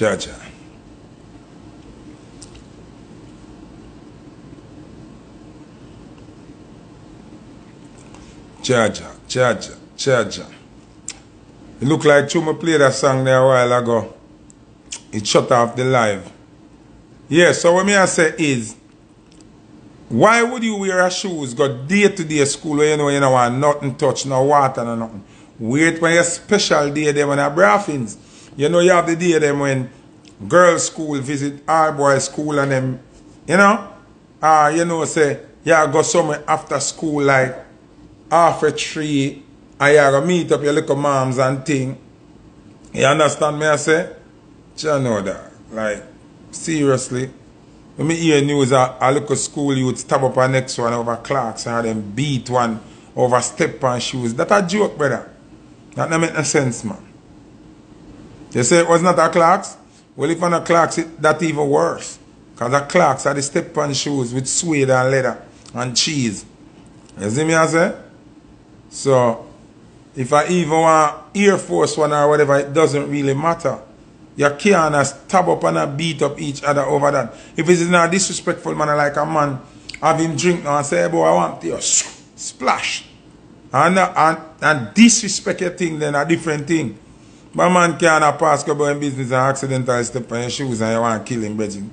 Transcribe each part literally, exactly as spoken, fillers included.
Jaja. Jaja, Jaja, Jaja. It look like Chuma played that song there a while ago. It shut off the live. Yeah, so what me I say is, why would you wear a shoes got day-to-day school where you know you don't want nothing touch, no water, no nothing? Wait when your special day them when a braffins. You know you have the day them when girls' school visit our boys' school and them, you know? Ah, uh, you know, say, yeah, go somewhere after school like half a tree and you go meet up your little moms and thing. You understand me I say? You know that. Like, seriously. When me hear news a, a little school you'd stab up a next one over Clarks and them beat one over step and shoes. That a joke, brother. That don't make no sense, man. They say it was not a Clarks. Well, if on a Clarks, it, that even worse. Because the Clarks are the step and shoes with suede and leather and cheese. You see me I say? So, if I even want Air Force one or whatever, it doesn't really matter. You can't stab up and beat up each other over that. If it's in a disrespectful manner, like a man, have him drink now and say, hey, boy, I want to splash. And, and, and disrespect your thing, then a different thing. But man can't pass go in business and accidentally step on your shoes and you want to kill him, brethren.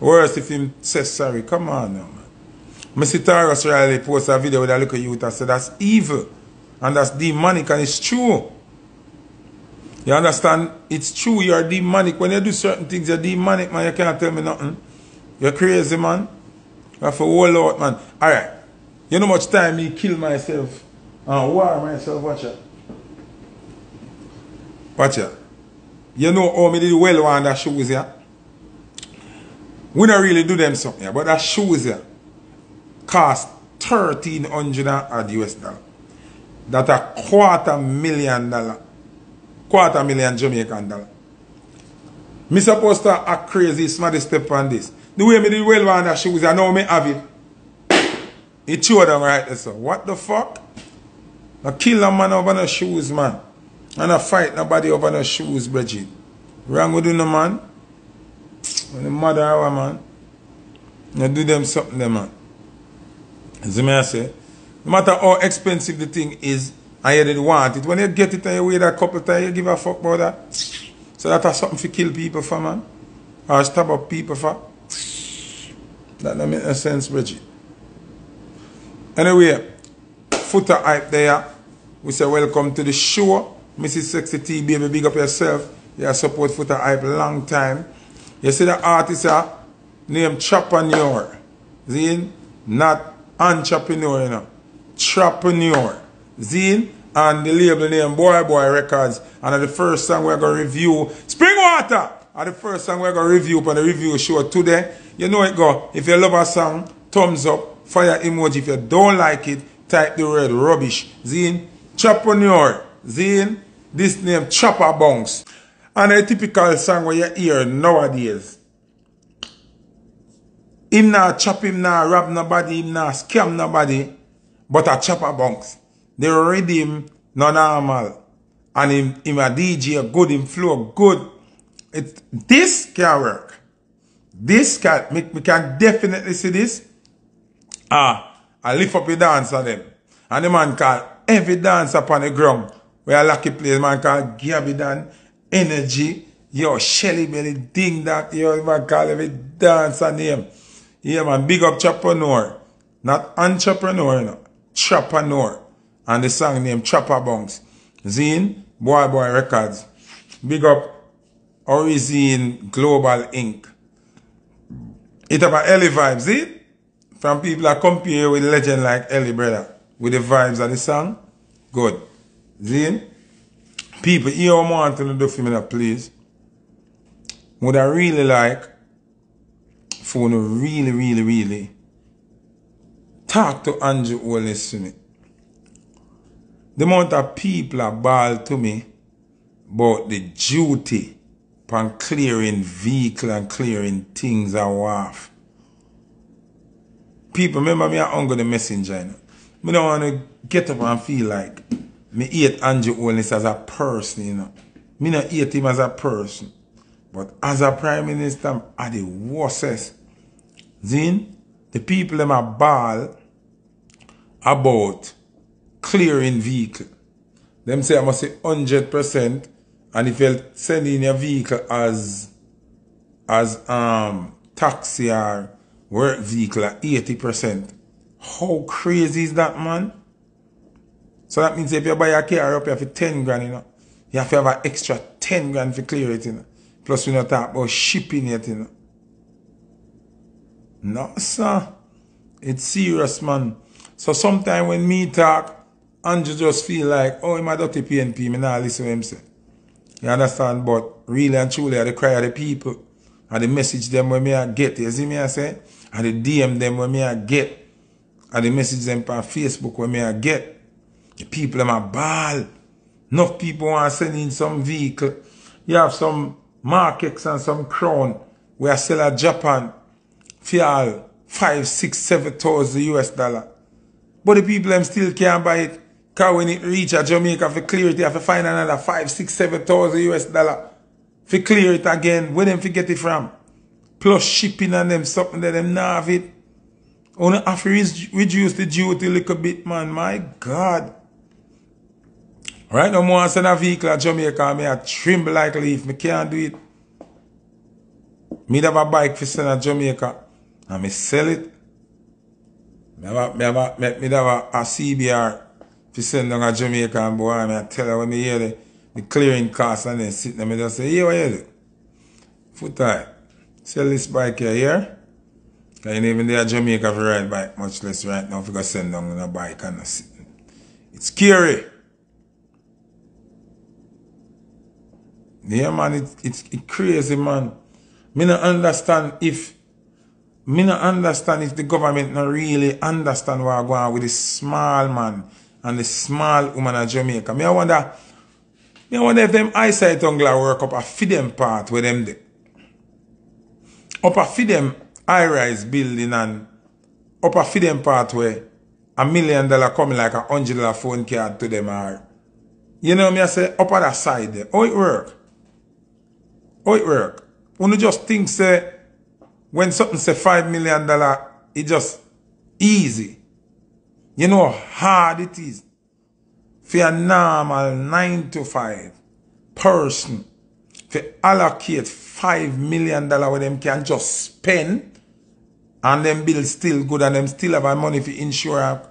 Worse if him says sorry. Come on now, man. Mister Tarrus Riley posted a video with a little youth and said that's evil. And that's demonic and it's true. You understand? It's true, you're demonic. When you do certain things, you're demonic, man. You can't tell me nothing. You're crazy, man. You have to hold out, man. Alright. You know how much time me kill myself and war myself, watch it. Watch it. You know how me did well on that shoes here. Yeah? We don't really do them something, yeah? But that shoes here yeah, cost thirteen hundred U S dollars. That's a quarter million dollar. Quarter million Jamaican dollar. Me supposed to act crazy, smarty step on this. The way me did well on that shoes, I know me have it. It showed them right there, so. What the fuck? I kill a man over no shoes, man. And I fight nobody over no shoes, Bridget. Wrong with you, no man. When the mother hour, man. You do them something, there, man. See me I say? No matter how expensive the thing is, and you didn't want it. When you get it and you wear that couple times, you give a fuck about that. So that's something to kill people for, man. Or stab up people for. That don't make no sense, Bridget. Anyway, Foota hype there. We say welcome to the show. Missus Sexy T, baby, big up yourself. You have support Foota hype long time. You see the artist here named Trapreneur. See? Not entrepreneur, you know. Trapreneur. Zine and the label name Boy Boy Records. And the first song we're going to review, Spring Water, and the first song we're going to review on the review show today. You know it go. If you love a song, thumbs up, fire emoji. If you don't like it, type the word rubbish. Zine, Trapreneur. Zine, this name Chopper Bounce. And a typical song where you hear nowadays. Him not chop, him not rob nobody, him not scam nobody, but a Chopper Bounce. The rhythm no normal. And him, him a D J good, him flow good. It, this can work. This can, we, we can definitely see this. Ah, I lift up the dance on them. And the man called every dance upon the ground. Where a lucky place, man called Gabby Dan, Energy, yo, Shelly Belly, Ding That, yo, man called every dance on him. Yeah, man, big up Trapreneur. Not entrepreneur, no. Trapreneur. And the song named Chopper Bounce. Zine, Boy Boy Records. Big up Orizine Global Incorporated. It have a Ellie vibes, see? From people that compare with legend like Ellie, brother. With the vibes of the song. Good. Zine. People, you don't want to do for me, please. Would I really like for you to really, really, really talk to Andrew Holness to me. The amount of people are bald to me about the duty upon clearing vehicle and clearing things are off. People, remember me, I'm hungry the messenger. You know? I don't want to get up and feel like me hate Andrew Holness as a person, you know. Me not hate him as a person. But as a prime minister, at the worstest, then the people them are ball about clearing vehicle. Them say I must say one hundred percent, and if you send in your vehicle as as um taxi or work vehicle at eighty percent. How crazy is that, man? So that means if you buy a car up, you have ten grand, you know. You have to have an extra ten grand for clear it, you know. Plus we not talk about shipping it, you know. No, sir. It's serious, man. So sometimes when me talk, Andrew just feel like, oh, I'm a dirty P N P, me nah listen to him say. You understand? But really and truly, I cry at the people, and the message them when me I get, you see me I say? And the D M them when me I get, and the message them on Facebook when me I get. The people them a ball. Enough people want to send in some vehicle. You have some Mark X and some Crown where I sell at Japan for five, six, seven thousand U S dollar. But the people them still can't buy it. Because when it reach a Jamaica for clear it, you have to find another five, six, seven thousand U S dollar for clear it again. Where them forget it from? Plus shipping and them something that them not have it. Only have to reduce the duty a little bit, man. My God. Right now, I send a vehicle at Jamaica and I tremble like leaf. I can't do it. I have a bike for send at Jamaica and I sell it. I have, have, have, have a C B R for send down to Jamaica and boy, and I tell her when I hear the, the clearing costs and then sit there, I just say, hey, what you do? Foota, sell this bike here, here. Because you even there Jamaica for ride bike, much less right now if you go send down on a bike and sit. It's scary. Yeah, man, it's it's it crazy, man. Me not understand if me not understand if the government not really understand what I'm going on with the small man and the small woman of Jamaica. Me I wonder, me I wonder if them eyesight ungla work up a feed them part with them. Up a feed them high-rise building and up a feed them part where a million dollar coming like a hundred dollar phone card to them are. You know me I say up on that side there. How it work? How it work? When you just think say when something say five million dollar, it just easy. You know how hard it is for a normal nine to five person to allocate five million dollar where them can just spend and them bill still good and them still have money for insurance.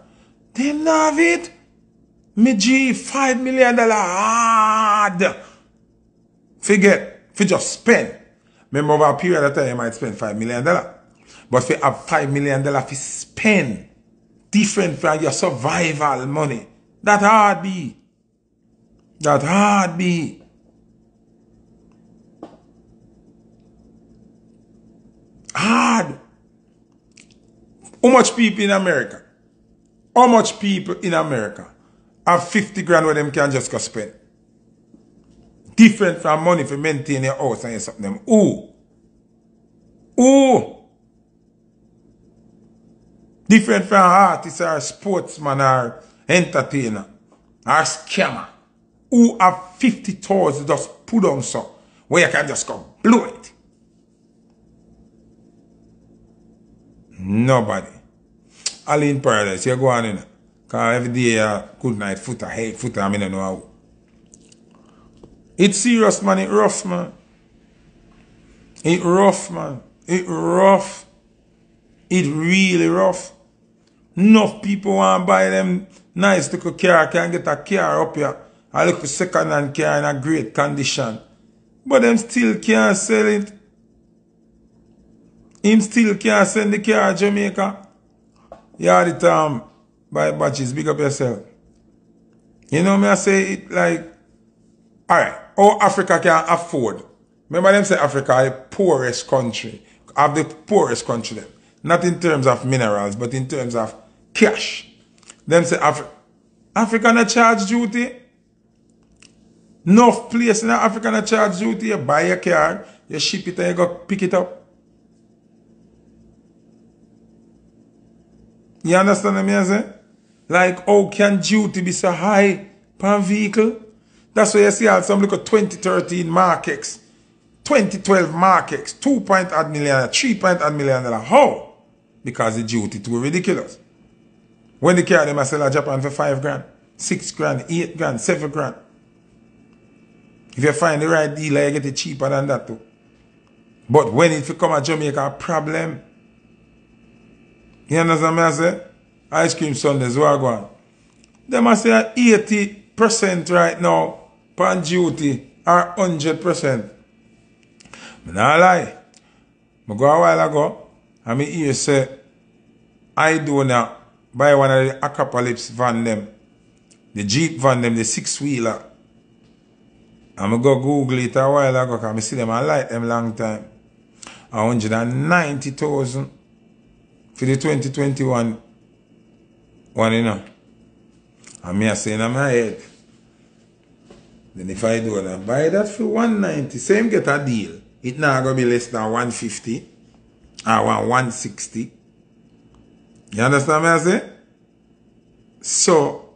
They not have it. Me G five million dollar hard. Forget. If you just spend, remember over a period of time you might spend five million dollars. But if you have five million dollars if you spend, different from your survival money, that hard be. That hard be. Hard. How much people in America? How much people in America have fifty grand where them can just go spend? Different from money for maintain your house and your something. Ooh. Ooh. Different from artists or sportsman or entertainer or scammer. Who have fifty thousand just put on so where you can just go blow it. Nobody. All in paradise, you go on in. Because every day, uh, good night, Foota, hey, Foota, I don't know how. It's serious, man. It's rough, man. It's rough, man. It's rough. It's really rough. Enough people want to buy them nice little car. Can get a car up here. A little second-hand car in a great condition. But them still can't sell it. Him still can't send the car to Jamaica. You had it, um, by batches. Big up yourself. You know me, I say it like... Alright, how Africa can afford? Remember them say Africa is the poorest country, of the poorest country them. Not in terms of minerals, but in terms of cash. Them say Africa, Africa not charge duty. Enough place in Africa not charge duty. You buy a car, you ship it and you go pick it up. You understand what I say? Like, how can duty be so high per vehicle? That's why you see all some look at twenty thirteen Mark X, twenty twelve Mark X, two point eight million dollars, three point eight million dollars. How? Because the duty too ridiculous. When the car, they sell in Japan for five grand, six grand, eight grand, seven grand. If you find the right dealer, you get it cheaper than that too. But when it come to Jamaica, problem. You understand what I say? Ice cream Sundays, where I go on? They must say eighty percent right now, pan duty, or one hundred percent. I'm not lie. I go a while ago, and I hear say, I do not buy one of the Apocalypse van them, the Jeep van them, the six-wheeler. And I go Google it a while ago, because I see them, I like them long time. one hundred ninety thousand for the twenty twenty-one one, you know. And me I say in my head, then if I do that, buy that for one ninety, same get a deal. It now gonna be less than one fifty or one sixty. You understand me I say? So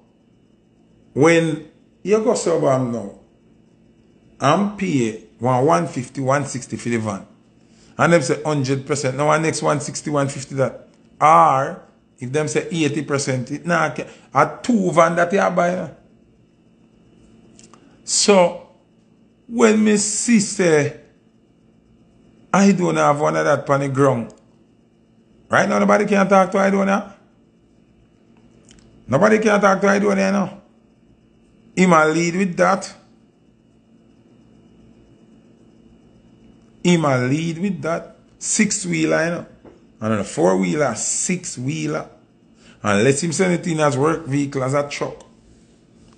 when you go suburb now, I'm pay one fifty, one sixty for the van. And them say one hundred percent. Now next one sixty, one fifty that. Or if them say eighty percent, it now a two van that you buy. So when my sister, I don't have one of that on the ground. Right now, nobody can talk to I don't know. Nobody can talk to I don't know. He might lead with that. He might lead with that. Six-wheeler, you know. And a four-wheeler, six-wheeler. And let him send it in as work vehicle, as a truck.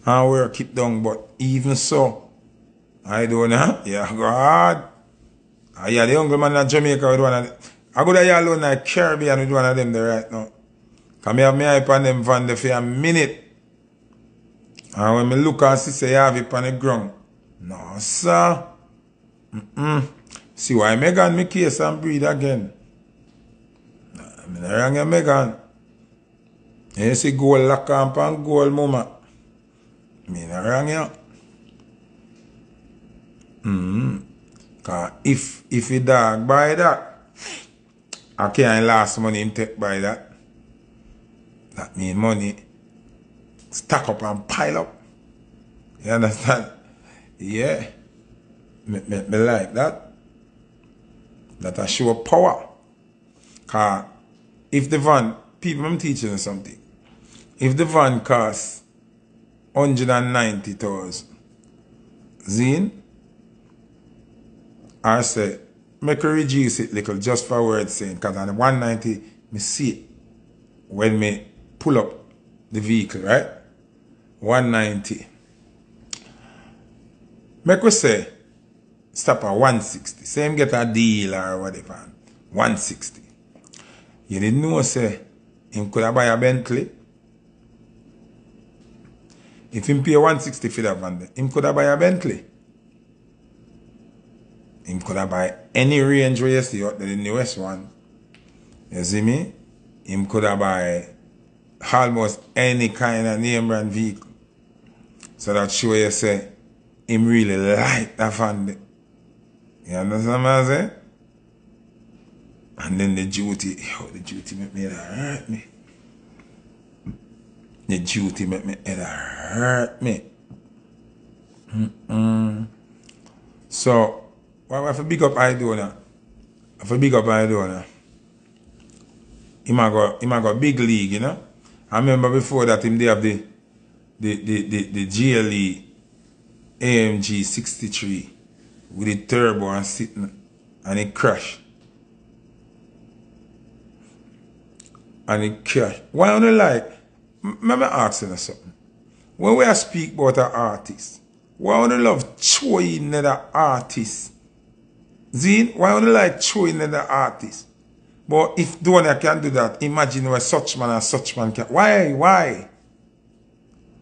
And work it down. But even so, I don't know. Yeah, go hard. Ah, yeah, the young man in Jamaica with one of them. I go there alone in the Caribbean with one of them there right now. Because I have my eye on them van there for a minute. And when I look and see, say, I have it on the ground. No, sir. Mm-mm. See why Megan me case and breed again. I mean, I rang Megan. And you see gold lock camp and gold mama. I mean, I rang you. Mm-hmm. Because if, if a dog buy that, I can't last money in take buy that. That means money stack up and pile up. You understand? Yeah. Me, me, me like that. That I show power. Because if the van, people, I'm teaching you something. If the van costs one hundred ninety thousand, zine, I say, make her reduce it little just for word saying, because on the one ninety, me see it when me pull up the vehicle, right? one ninety. Make her say, stop at one sixty. Same get a deal or whatever. one sixty. You didn't know, say, him could have buy a Bentley. If him pay one sixty for that van, him could have buy a Bentley. Him could have buy any Range Rover you see out there, the newest one. You see me? Him could have buy almost any kind of name brand vehicle. So that show you say, him really like that van. You understand what I say? And then the duty, oh, the duty make me hurt me. The duty make me hurt me. Mm-mm. So, well, I have to big up Idona. I have to big up Idona. He might go, he might go big league, you know. I remember before that him they have the the the the, the G L E A M G sixty-three with the turbo and sitting and it crashed. And it crashed. Why don't you like? Remember asking us something. When we speak about an artist, why don't you love showing another artist? See, why don't you like showing another artist? But if Dona can do that, imagine where such man and such man can. Why? Why?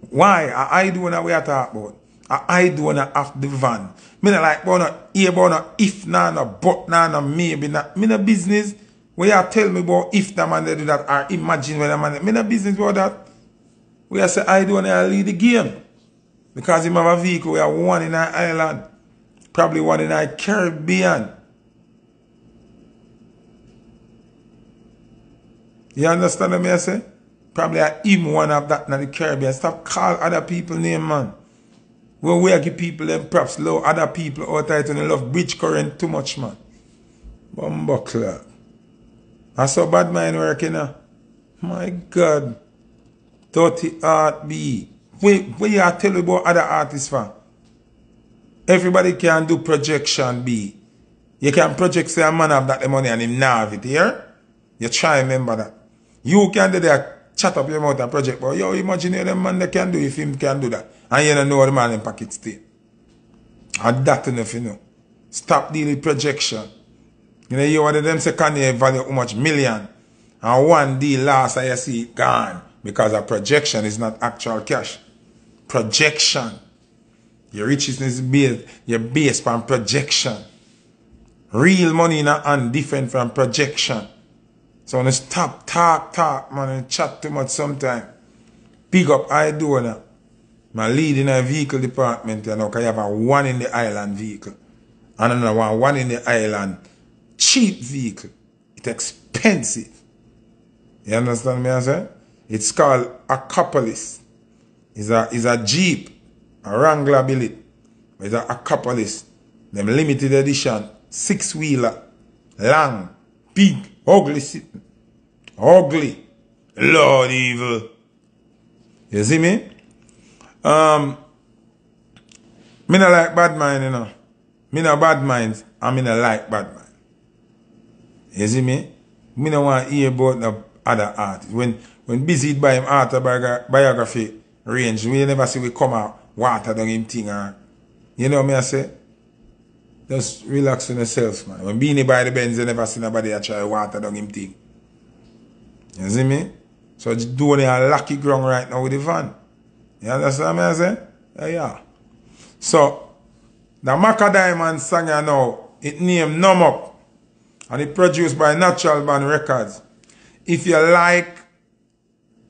Why are I doing what we are talking about? Are I doing off the van? Me not like about here, about if na no, but na no, maybe not. Me no business. We are tell me about if the man they do that or imagine when the man they do that. Me no business about that. We are say I don't lead the game. Because him have a vehicle, we are one in an island. Probably one in the Caribbean. You understand what I say? Probably I even one of that in the Caribbean. Stop calling other people name, man. When we give people them props, low other people out there to love bridge current too much, man. Bumbuckler. I saw bad mind working now. My God. Dirty art be. Wait, what you tell about other artists for? Everybody can do projection B. You can project say a man have that money and him now have it here. You try remember that. You can do that, chat up your mouth and project, but yo, imagine you, them man they can do if him can do that. And you don't know the man in pocket still. And that enough, you know. Stop dealing with projection. You know, you want them say can you value how much million? And one deal last I see it gone. Because a projection is not actual cash. Projection. Your riches is based, you're based on projection. Real money in a hand different from projection. So when you stop, talk, talk, man, and chat too much sometimes. Pick up, I do now. My lead in a vehicle department, you know, because you have a one in the island vehicle. And another one, one in the island. Cheap vehicle. It's expensive. You understand me, I say? It's called Acopolis. It's a, it's a Jeep. A Wrangler billet. It's a Acopolis. Them limited edition. Six wheeler. Long. Big. Ugly sitting. Ugly. Lord evil. You see me? Um Me not like bad mind, you know. Me not bad minds. And me not like bad mind. You see me? Me not want to hear about the other artists. When when busy by him autobiography range, we never see we come out. Water down him thing, or, you know me I say? Just relax on yourself, man. When Beanie by the Benz, you never see nobody that try water down him thing. You see me? So just do a lucky ground right now with the van. You understand me I say? Yeah, yeah. So, the Macka Diamond song you know, it named Numb Up. And it produced by Natural Band Records. If you like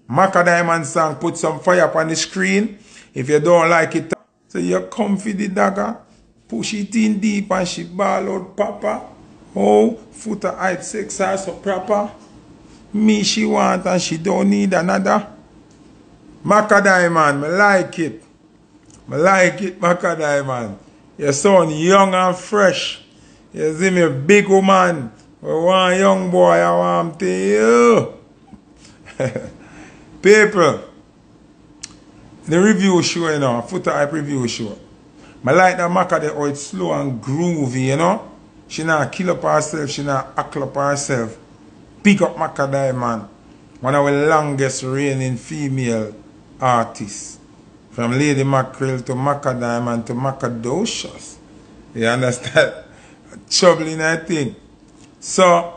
Macka Diamond song, put some fire up on the screen. If you don't like it, so you come for the dagger, push it in deep and she ball out papa. Oh, Foota height sex are so proper. Me she want and she don't need another. Macka Diamond, I like it. I like it, Macka Diamond. You sound young and fresh. You see me, big woman. We want young boy, I want to you. People. The review show, you know, Foota hype review show. I like that Macka there, how it's slow and groovy, you know. She not kill up herself, she not hackle up herself. Pick up Macka Diamond, one of the longest reigning female artists. From Lady Mackerel to Macka Diamond to Macadocious. You understand? Troubling, I think. So,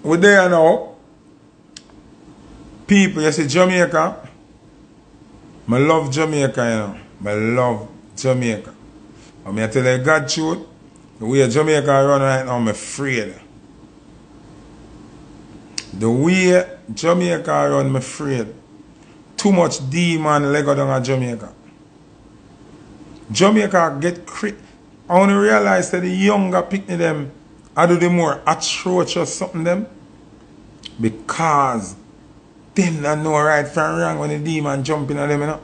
we're there now. People, you see Jamaica. I love Jamaica, you know. I love Jamaica. And I tell you God truth, the way Jamaica run right now, I'm afraid. The way Jamaica run, I'm afraid. Too much demon lego down at Jamaica. Jamaica get crazy. I only realize that the younger picnic them, I do the more atrocious something them. Because them don't know right from wrong when the demon jumping on them, you know.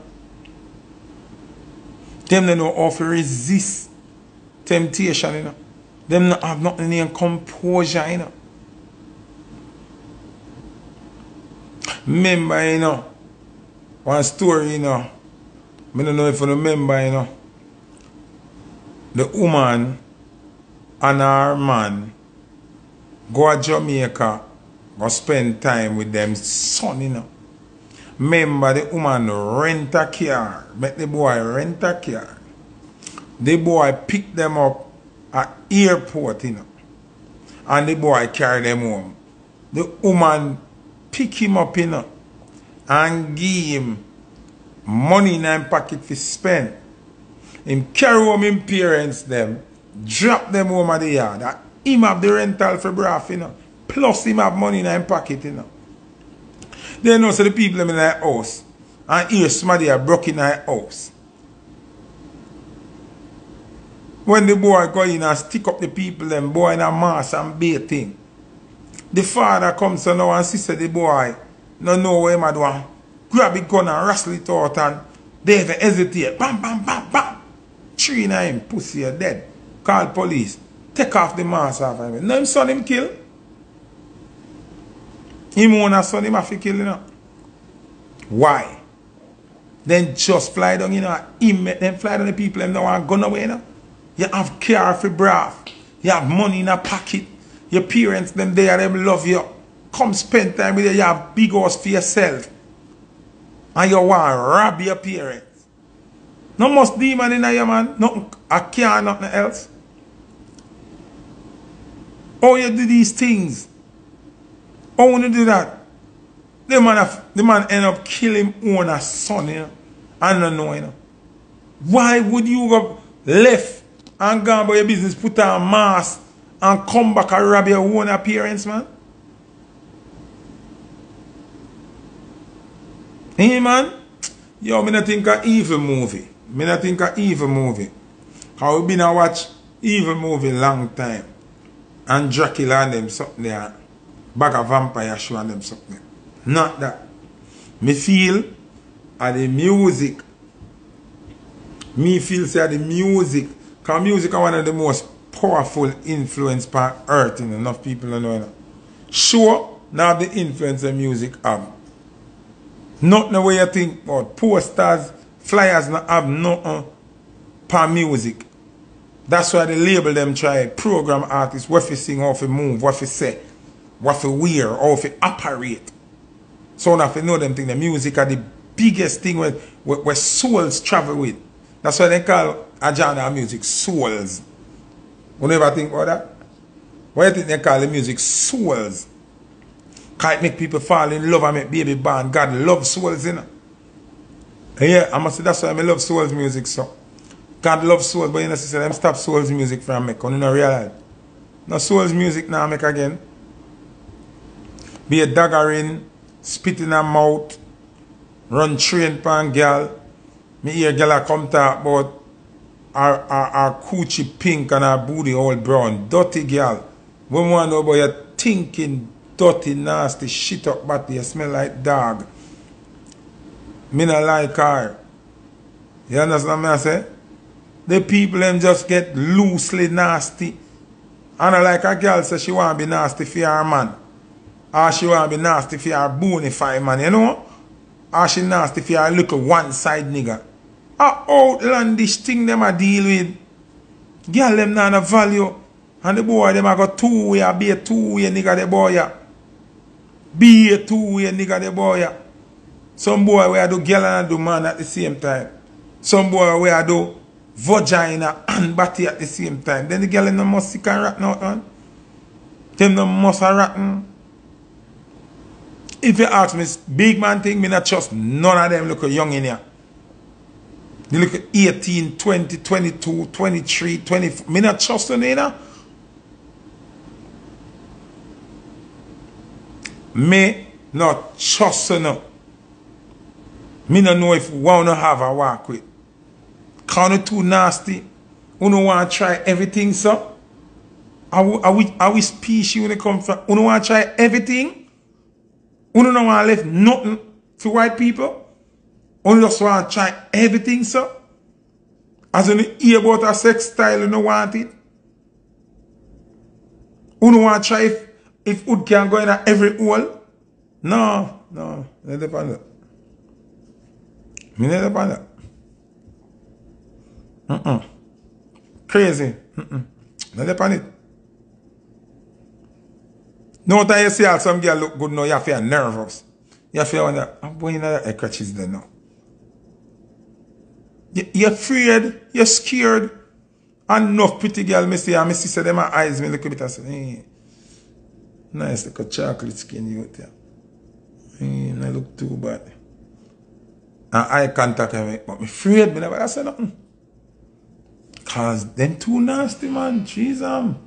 Them don't know how to resist temptation, you know. Them don't have nothing in composure, you know. Remember, you know, one story, you know. I don't know if you remember, you know. The woman and her man go to Jamaica. Go spend time with them son, you know. Remember the woman rent a car. Make the boy rent a car. The boy pick them up at airport, you know. And the boy carry them home. The woman pick him up, you know. And give him money in his pocket to spend. Him carry home his parents them. Drop them home at the yard. And him have the rental for braff, you know. Plus him have money in his pocket, you know. They know so the people in their house. And here somebody are broke in their house. When the boy go in and stick up the people, them boy in a mass and baiting. The father comes to now and sister the boy, no know what him do. Grab a gun and wrestle it out and they even hesitate. Bam, bam, bam, bam. Three in him, pussy, you're dead. Call police. Take off the mask off him. No, him son him kill. Him own son him have to kill, you know. Why? Then just fly down, you know, him make them fly down the people, them now and gun away, you know. You have care for breath. You have money in a pocket. Your parents, them there, them love you. Come spend time with you. You have big house for yourself. And you want to rob your parents. No must demon in you, man. Nothing, I care, nothing else. How you do these things? How you do that? The man, have, the man end up killing him own a son, you know. I don't know, you know. Why would you go left and go about your business, put on a mask, and come back and rob your own appearance, man? Hey, man. Yo, me not think of evil movie. Me not think of evil movie. Cause we been a watch evil movie long time. And Dracula and them something there. Bag of vampire show and them something there. Not that. Me feel at the music. Me feel say at the music. Cause music is one of the most powerful influence by earth, and enough people don't know that. Sure, now the influence of music have. Not the way you think about posters, flyers not have nothing per music. That's why they label them try program artists, what they sing, how they move, what they say, what they wear, how they operate. So now if you know them thing, the music are the biggest thing where, where, where souls travel with. That's why they call a genre of music souls. You never think about that? Why do you think they call the music souls? Can't make people fall in love and make baby born. God loves souls, you know. Yeah, I must say that's why I love souls music, so. God loves souls, but you know, sister, them stop souls music from make. You know, realize. No souls music now make again. Be a dagger in, spit in her mouth, run train pan girl. Me hear girl a come talk about Our, our, our coochie pink and our booty all brown. Dirty girl. When we want to know about your thinking, dirty, nasty, shit up body, you smell like dog. Me not like her. You understand what I say? The people them just get loosely nasty. And I like a girl say she want to be nasty for her man. Or she want to be nasty for her bonafide man, you know? Or she nasty for her little one-side nigga. A outlandish thing them a deal with. Girl them not a value. And the boy them a go two way, be a two way nigga the boy ya. Be a two way nigga the boy ya. Some boy where I do girl and I do man at the same time. Some boy where I do vagina and body at the same time. Then the girl them no must sick and rotten out on. Them no must a rotten. If you ask me, big man thing, me not trust none of them look young in here. They look at eighteen, twenty, twenty-two, twenty-three, twenty-four. Me not trust them, you know? Me not trust them. Me not know if we want to have a walk with. Can't it too nasty. We don't want to try everything, sir. Are we, are we, are we species when it comes from? We don't want to try everything. We don't want to leave nothing to white people. Only just want to try everything, sir. As you hear about a sex style, you don't want it. You don't want to try if, if wood can go in at every hole. No, no, it depends. Me not depend on that. Mm-mm. Crazy. Mm-mm. Not depend on it. No time you see how some girl look good now, you feel nervous. You feel wonder, I'm going in that crutch is there now. You're afraid, you're scared. Enough pretty girl, me see, and me see, so them eyes me look a bit and say, hey, nice like a chocolate skin you there. Hey, I look too bad. And eye contact I make, but I'm afraid, me never say nothing. Cause them too nasty, man. Jeez, um.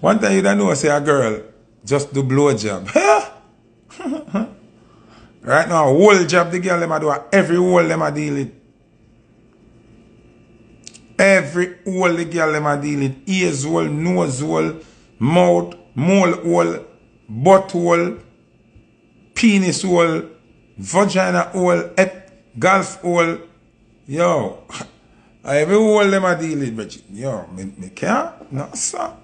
One time you don't know, say a girl just do blowjob. Right now, whole job the girl them a do, every whole them a deal it. Every hole the girl them a deal with. Ears hole, nose hole, mouth, mole hole, butt hole, penis hole, vagina hole, golf hole. Yo, every hole them a deal with, but yo, me, me can't, no sir.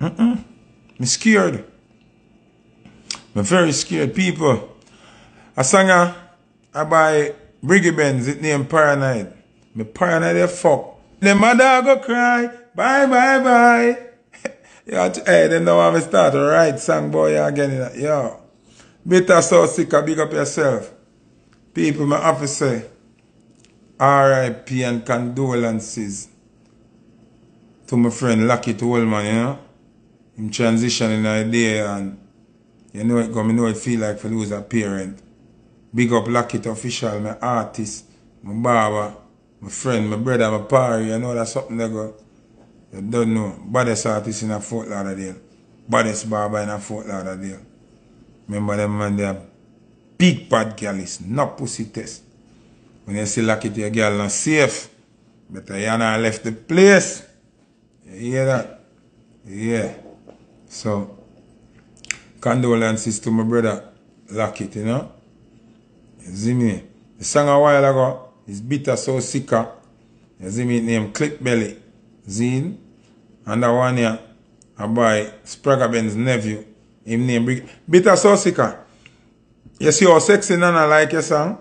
Mm-mm. Me scared. Me very scared, people. A song I buy Spragga Benz, it name Paranoid. Me paranoid the fuck. The mother go cry, bye bye bye. Yo, hey, they know how I start to write song boy again. Yo, Bitter So Sicka, big up yourself. People, my officer, R I P and condolences to my friend Lucky Tolman, you know. Him transitioning a day and you know it come, you know it feel like for lose a parent. Big up Lockit official, my artist, my barber, my friend, my brother, my party, you know that's something that go. You don't know. Baddest artist in a Fort Lauderdale. Baddest barber in a Fort Lauderdale. Remember them man, they are big bad girlies, not pussy test. When you see Lockit, your girl not safe. Better you not left the place. You hear that? Yeah. So, condolences to my brother Lockit, you know. You see me? The song a while ago is Bitter So Sicka. You see me? It named Clickbelly. Zine. And that one here, I buy Spragga Benz's nephew. Him name Bitter So Sicka. You see how sexy Nana like your song?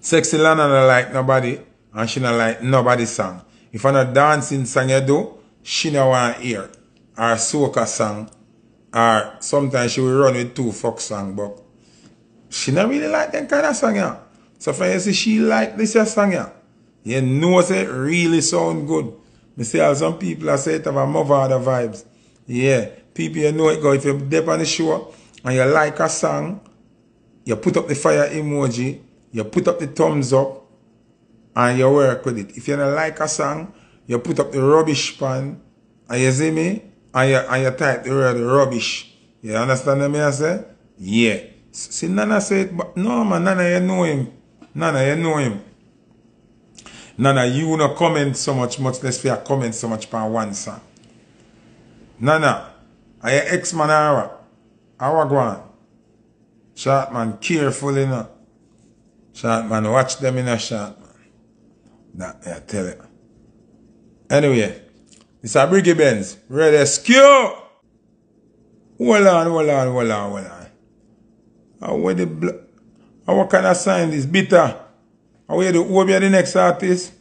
Sexy Nana don't like nobody. And she don't like nobody's song. If I not dancing song you do, she don't want to hear. Or soca song. Or sometimes she will run with two fuck songs, but she not really like that kind of song, yeah. So for you see she like this your song, yeah. You know it really sound good. Me see how some people are say it have a mother other vibes. Yeah. People you know it go. If you're deep on the show and you like a song, you put up the fire emoji, you put up the thumbs up, and you work with it. If you don't like a song, you put up the rubbish pan, and you see me, and you, and you type the word rubbish. You understand what I say? Yeah. See, Nana said, but no, man, Nana, you know him. Nana, you know him. Nana, you no comment so much, much less for your comment so much per one song. Nana, are your ex-man Awa? Awa gwan. Short man, careful, you know. Short man, watch them in a short man. That, I tell you. Anyway, it's a Spragga Benz. Rescue! Hold on, hold on, hold on, hold on. How where the bl how what kind of sign is bitter? How where the who be the next artist?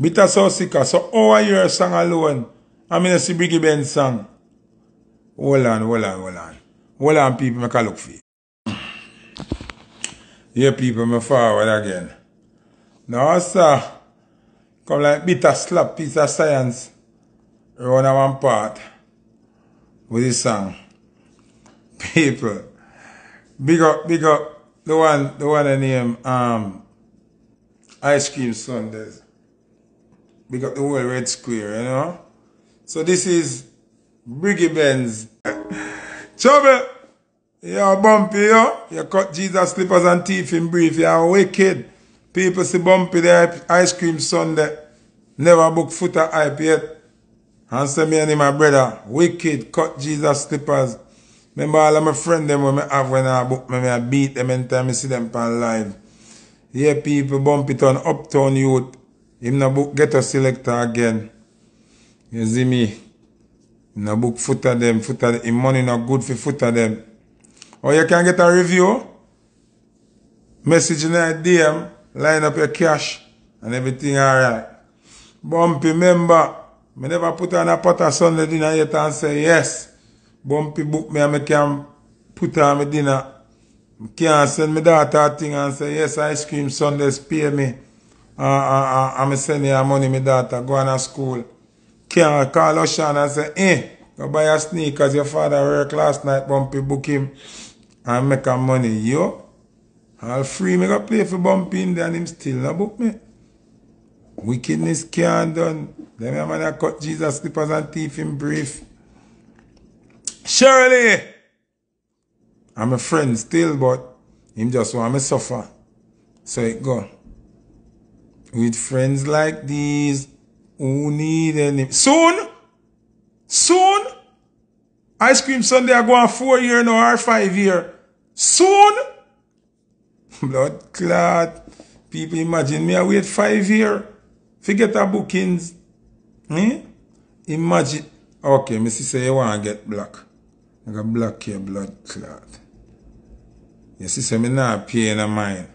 Bitter So Sicka. So how are your song alone? I mean see Spragga Benz song. Hold on, hold on, hold on. Hold on, people, I can look for you. Yeah, people, me forward again. Now sir. Come like bitter slap piece of science. Run a one part with this song. People, big up, big up the one, the one I name um, Ice Cream Sundays. Big up the whole Red Square, you know. So this is Spragga Benz. Trouble, you're Bumpy, yo. You cut Jesus slippers and teeth in brief. You're wicked. People see Bumpy the Ice Cream Sunday. Never book Foota hype yet. Answer me and my brother. Wicked, cut Jesus slippers. Remember all of my friends them when I have when I book me, I beat them anytime I see them pan live. Yeah, people, Bumpy Town, Uptown Youth. Him no book Ghetto Selector again. You see me? No book Foota them, Foota him money not good for Foota them. Or you can get a review. Message in a D M, line up your cash and everything alright. Bumpy, remember, me never put on a pot of Sunday dinner yet and say yes. Bumpy book me and I can put on my dinner. I can't send my daughter a thing and say, yes, Ice Cream Sundays pay me. Uh, uh, uh, I'm sending her money, my daughter, going to school. Can't call Oshan and say, eh, go buy a sneakers, your father worked last night, Bumpy book him and make her money. Yo, all free, me go play for Bumpy in there and him still not book me. Wickedness can't done. Then my man cut Jesus slippers and teeth in brief. Surely, I'm a friend still, but him just want me suffer. So it go. With friends like these who need any. Soon, soon, Ice Cream Sunday I go on four year now or five year. Soon, blood clot. People imagine me I wait five year. Forget our bookings. Hmm? Imagine. Okay, Missy say you want to get black. I got black here, blood clot. Yes, you say me not pay in a mind.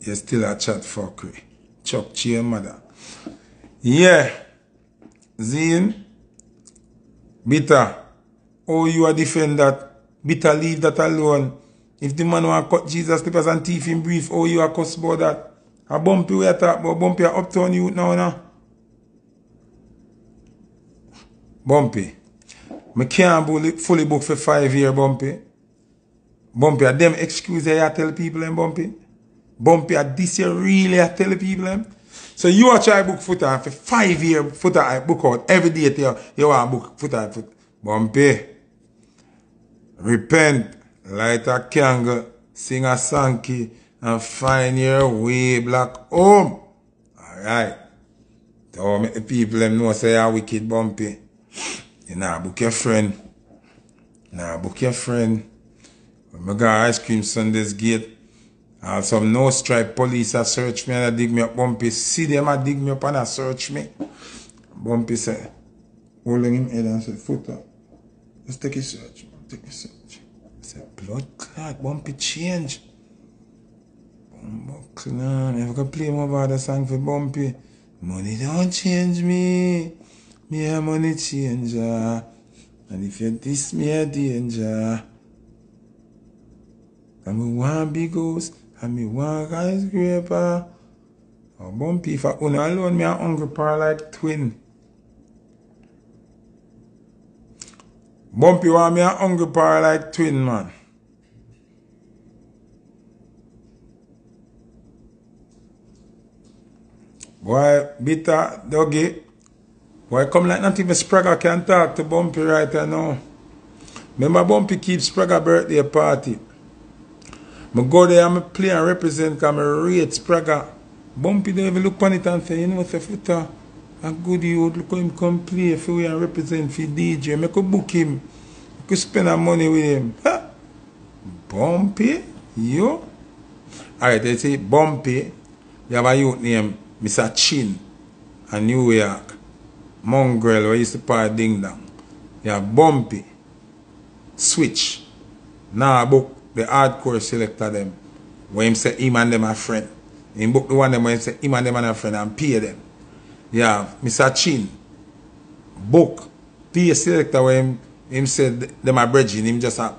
You still a chat fuckery. Chuck cheer mother. Yeah. Zin. Bitter. Oh, you are defend that. Bitter, leave that alone. If the man want to cut Jesus slippers and teeth in brief, oh, you are cuss about that. A Bumpy we attack, but Bumpy are uptown you now, now. Bumpy. I can't fully book for five years, Bumpy. Bumpy, are them excuses I tell people, and Bumpy? Bumpy, are this year really I tell people, them? So you are trying to book Foota for five years, Foota I book out every day, you, you want to book Foota, Foota. Bumpy, repent, light a candle, sing a sankey, and find your way black home. Alright. So make the people them know say you're wicked, Bumpy. You nah book your friend. Nah book your friend. When I got Ice Cream Sunday's gate, and some no stripe police a search me and a dig me up, Bumpy. See them a dig me up and a search me. Bumpy said, holding him head and said, Foota, let's take a search. Take a search. I said, blood clot, Bumpy change. Bumpy clot. If I could play more about the song for Bumpy, money don't change me. Me a money changer. And if you diss me a danger. And me want big house, and me want ice graper. Oh, Bumpy, if I own alone, me a hungry par like twin. Bumpy want me a hungry par like twin, man. Boy, bitter, doggy. Boy, come like not even Spragga can talk to Bumpy right now. Remember Bumpy keeps Spragga birthday party. I go there and I play and represent because I rate Spragga. Bumpy don't even look on it and say, you know, say, Foota, a good youth, look at him come play for we and represent for D J. I could book him. I could spend our money with him. Ha! Bumpy? You? Alright, they say, Bumpy, you have a youth named Mister Chin and New York. Mongrel, where used to play Ding Dong. You have Bumpy. Switch. Nah, book. The hardcore selector them. When him say him and them are friend. Him book the one them when him say him and them are friend and pay them. Yeah, Mister Chin. Book. Pay a selector when him, him said them are bridging. Him just a,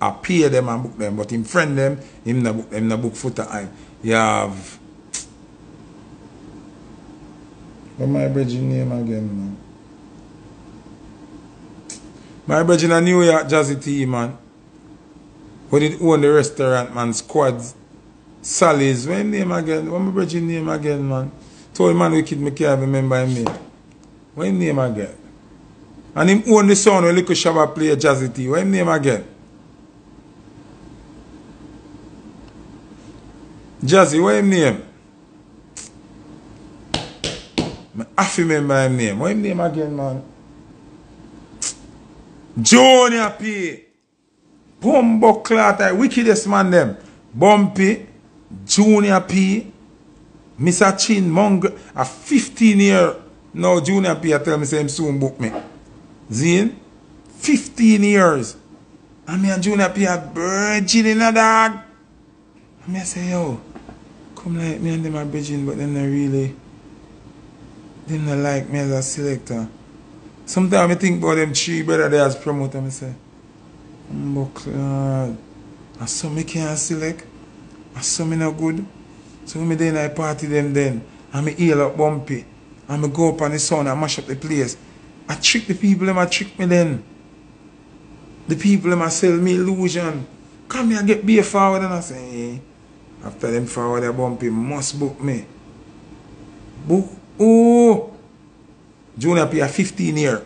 a pay them and book them. But him friend them, him na book them na book Foota. You have what my bridging name again, man? My bridging a New York Jazzy T, man. Who did own the restaurant, man, squads, Sally's, what's his name again? What's my brother's name again, man? Told him, man, wicked, I can't remember him name. What's his name again? And him own the sound when Little Shabba play Jazzy T. What's his name again? Jazzy, what's his name? I have to remember his name. What's his name again, man? Junior P. Bumbo Clark, wickedest man them. Bumpy, Junior P, Mister Chin, Mongrel, a fifteen year now Junior P I tell me say him soon book me. Zin? fifteen years. And me and Junior P are virgin in a dog. And me say, yo, come like me and them are virgin, but them not really. Them not like me as a selector. Sometimes I think about them three brother there as promoter, I say. But uh, I saw me can't select. I saw me not good. So me then I party them then. And me heal up Bumpy. And me go up on the sound and mash up the place. I trick the people them, I trick me then. The people them I sell me illusion. Come here and get beer forward and I say, hey. After them forward the Bumpy must book me. Book oh Junior P a fifteen year.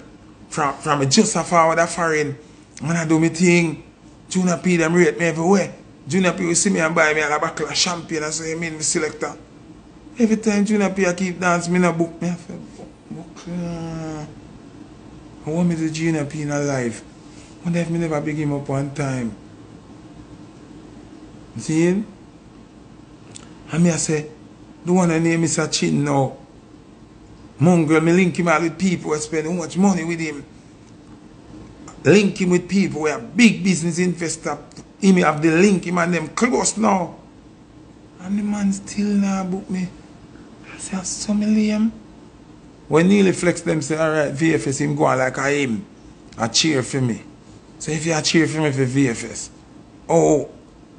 From from just a forward a foreign. When I do my thing, Junior P them rate me everywhere. Junior P will see me and buy me a bottle of champagne and say, I mean, the selector. Every time Junior P I keep dance, me no book me. I say, book, uh, I want me to Junior P in a life. I wonder if me never pick him up one time. See? And me I say, the one I name Mister Chin now. Mongrel, me link him out with people who spend so much money with him. Link him with people who are big business investor. He may have the link, him and them close now. And the man still now book me. I say, I'm so million. When Neely flex them, say, all right, V F S, him go on like I am. I cheer for me. So if you cheer for me for V F S, oh,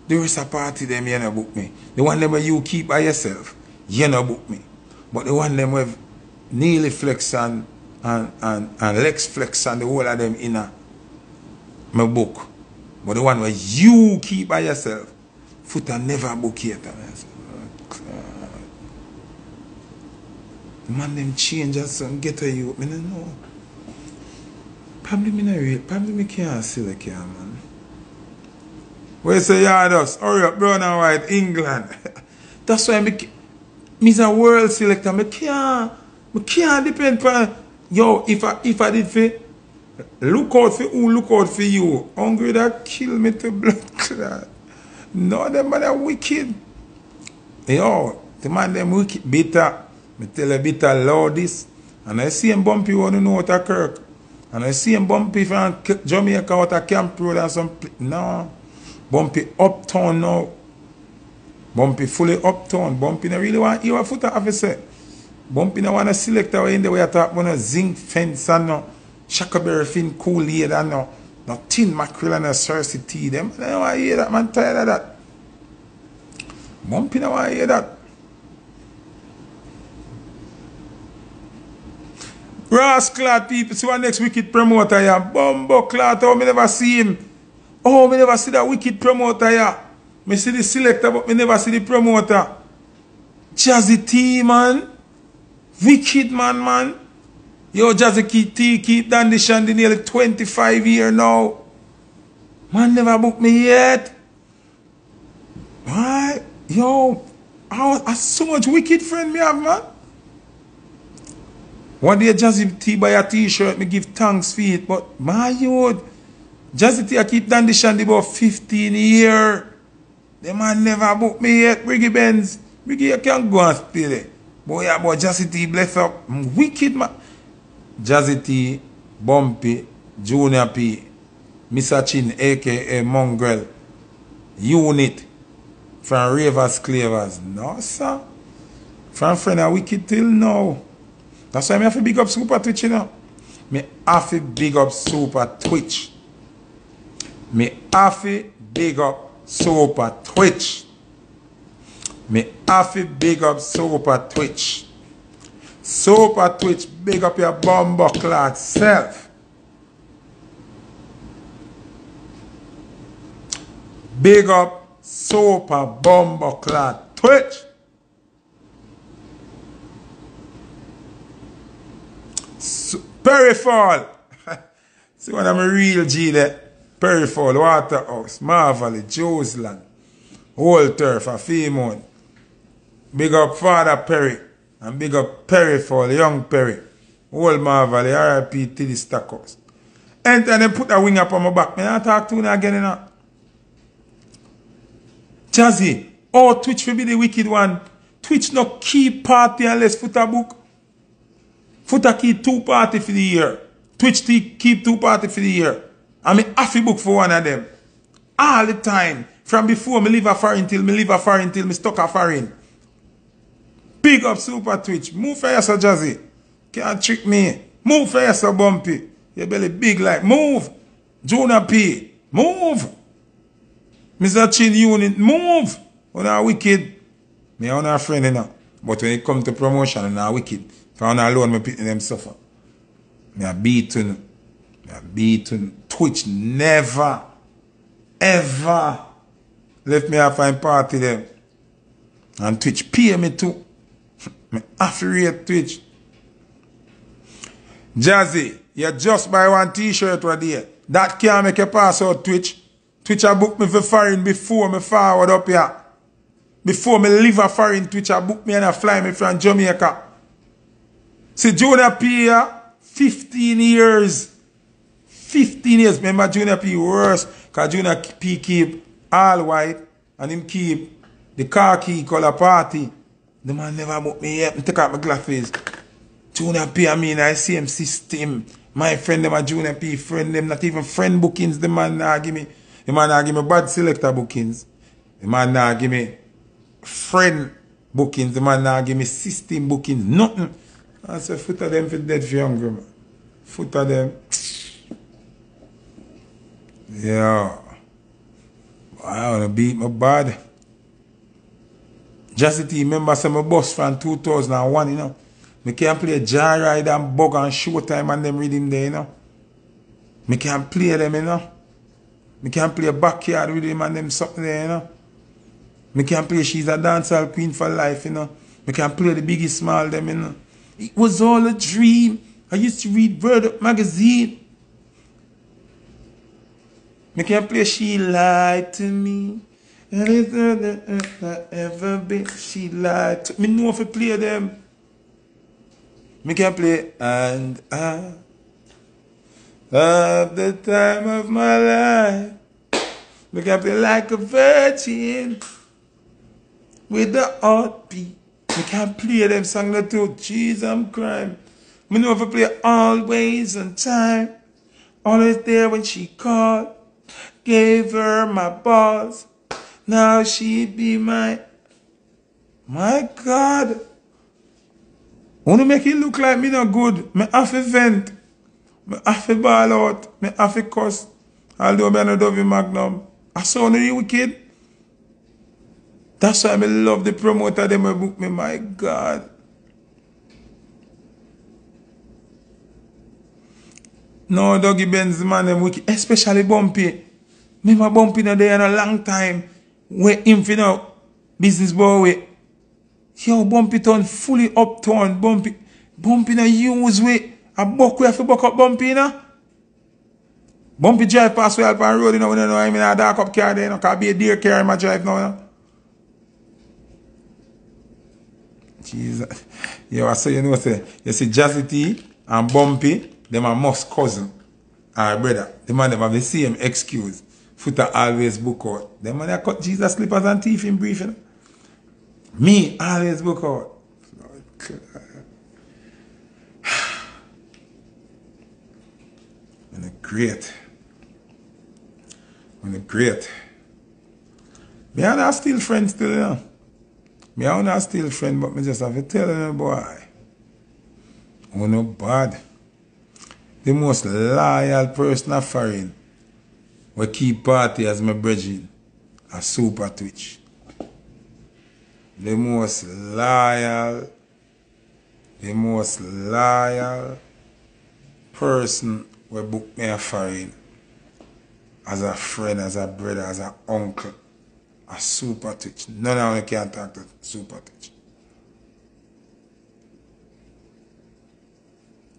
the rest of party them, you know, book me. The one them where you keep by yourself, you know, book me. But the one them where Neely flex and, and, and, and Lex flex and the whole of them in a, my book. But the one where you keep by yourself, Foota never book yet. The man them change and some get a youth. I don't know. Probably me not real. Probably I can't see the car, man. Where say yard us? Hurry up, brown and white, England. That's why me me's a world selector. I can't, I can't depend on yo, if I if I did fit. Look out for who, look out for you. Hungry that kill me to blood clot. No, them man are wicked. Yo, the man them wicked. Bitter. Me tell a bitter loud this. And I see him Bumpy want to know what I Kirk. And I see him Bumpy from Jamaica out of Camp Road and some place. No. Bumpy uptown now. Bumpy fully uptown. Bumpy no really want to hear what Foota have to say. Bumpy no want to select away in the way I talk about no zinc fence and no. Shackleberry fin, Kool-Aid and no, no tin mackerel and no Cersei tea. Them, I don't want to hear that, man, tired of that. Bumpy don't want to hear that. Rasclad people, see what next wicked promoter here? Bumbo Clat, oh, I never see him. Oh, I never see that wicked promoter here. I see the selector, but I never see the promoter. Jazzy T, man. Wicked man, man. Yo, Jazzy T keep down the shandy nearly twenty-five years now. Man never booked me yet. Why? Yo, I was so much wicked friend me have, man. One day Jazzy T buy a t-shirt, me give thanks for it. But my youth, Jazzy T I keep down the shandy about fifteen years. The man never booked me yet. Spragga Benz, Spragga, you can't go and steal it. Boy, yeah, boy, Jazzy T bless up. I'm wicked, man. Jazzy T, Bumpy, Junior P, Mister Chin, a k a. Mongrel, Unit, from Ravers Clavers. No, sir. From friend of wicked till now. That's why I have to big up Super Twitch, you know. I have to big up Super Twitch. I have to big up Super Twitch. I have to big up Super Twitch. Super Twitch, big up your bumbo clock self. Big up Super Bumbo Clock Twitch. So, Perifall. See what I'm a real G there. Perifall, Waterhouse, Marvelly, Joseland, Walter for Femon. Big up Father Perry. And big up Perry for young Perry. Old Marvel, R I P Tilly Stackhouse. And then put a wing up on my back. Man, I talk to you again, you know. Jazzy, oh, Twitch will be the wicked one. Twitch no key party unless Foota book. Foota keep two party for the year. Twitch keep two party for the year. I mean, half a book for one of them. All the time. From before me leave a foreign till me leave a foreign till me stuck a foreign. Big up Super Twitch. Move for yourself, Jazzy. Can't trick me. Move for yourself, Bumpy. Your belly big like. Move. Junior P. Move. Mister Chin Unit. Move. You're not wicked. Me are not a friend, you know. But when it comes to promotion, you're not wicked. If I'm not alone, I'm picking them suffer. Me are beaten. Me are beaten. Twitch never, ever left me a fine party them. And Twitch pay me too. Me affiliate Twitch. Jazzy, you just buy one t-shirt right there. That can't make you pass out Twitch. Twitcher booked me for foreign before me forward up here. Before me leave a foreign, Twitcher booked me and I fly me from Jamaica. See, Junior P here, fifteen years. fifteen years. Remember, Junior P worse. Because Junior P keep all white and him keep the khaki color party. The man never booked me yet. I take out my glasses. Junior P, I mean, I see him system. My friend, them a Junior P friend, them not even friend bookings. The man now nah, give me, the man now nah, give me bad selector bookings. The man now nah, give me friend bookings. The man now nah, give me system bookings. Nothing. I say, Foota them for dead for younger, man. Foota them. Yeah. I wanna beat my bad. Jazzy T, remember some of my boss from two thousand one, you know. Me can play Joyride and Bug and Showtime and them rhythm there, you know. Me can play them, you know. Me can play Backyard rhythm and them something there, you know. Me can play She's a Dancehall Queen for Life, you know. Me can play the Biggie Small them, you know. It was all a dream. I used to read Word Up magazine. Me can play She Lied to Me. Anything that I ever been, she lied to me. Me know if I play them. Me can play and I love the time of my life. Me can play like a virgin with the heartbeat. Me can play them songs that too. Jeez, I'm crying. Me know if I play Always on Time. Always there when she called. Gave her my balls. Now she be my my God. Wanna make it look like me not good. Me have to vent. Me have to ball out. Me have to cuss. Although me not love you, Magnum. I saw only you wicked. That's why me love the promoter. Them will book me, my God. No, Doggy Benz, man, them wicked. Especially Bumpy. Remember Bumpy not there in a long time. Where him for now. Business boy. Yo, Bumpy turn fully upturned. Bumpy, Bumpy na use way. A buck we have to buck up Bumpy na. Bumpy drive past well pan road, you know, you know, I mean a dark up car there, you know, can be a deer car in my drive now, you know. Jesus. Yo, I so you know say, you see Jazzy T and Bumpy, them a most cousin. Alright, brother. The man them have the same excuse. Foota always book out. Them man they cut Jesus slippers and teeth in brief, you know. Me always book out. When a great, when a great. Me and I still friends still, you know. Me and I still friend, but me just have to tell you, boy. Oh no bad. The most loyal person of foreign, we keep party as my brethren, a Super Twitch. The most loyal, the most loyal person we book me a foreign. As a friend, as a brother, as an uncle. A Super Twitch. None of them can talk to Super Twitch.